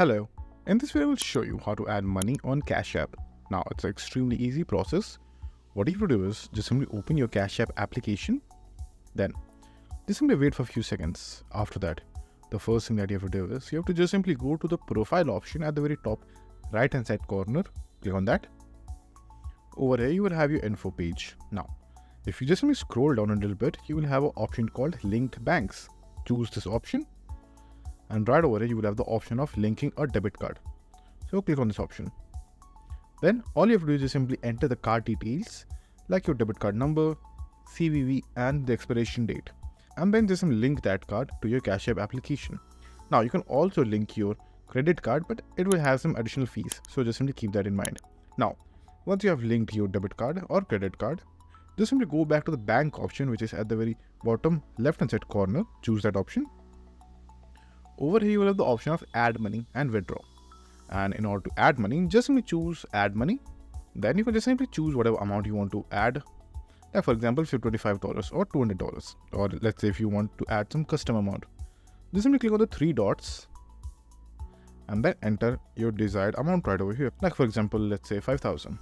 Hello, in this video I will show you how to add money on Cash App. Now it's an extremely easy process. What you have to do is just simply open your Cash App application. Then just simply wait for a few seconds. After that, the first thing that you have to do is you have to just simply go to the profile option at the very top right hand side corner. Click on that. Over here you will have your info page. Now if you just simply scroll down a little bit, you will have an option called linked banks. Choose this option. And right over here, you will have the option of linking a debit card. So click on this option. Then all you have to do is just simply enter the card details like your debit card number, CVV and the expiration date. And then just link that card to your Cash App application. Now you can also link your credit card, but it will have some additional fees. So just simply keep that in mind. Now, once you have linked your debit card or credit card, just simply go back to the bank option, which is at the very bottom left-hand side corner. Choose that option. Over here, you will have the option of add money and withdraw. And in order to add money, just simply choose add money. Then you can just simply choose whatever amount you want to add. Like for example, if you're $25 or $200, or let's say if you want to add some custom amount, just simply click on the three dots and then enter your desired amount right over here. Like for example, let's say 5,000.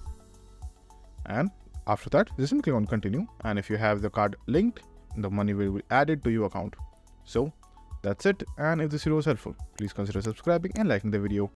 And after that, just simply click on continue. And if you have the card linked, the money will be added to your account. So that's it, and if this video was helpful, please consider subscribing and liking the video.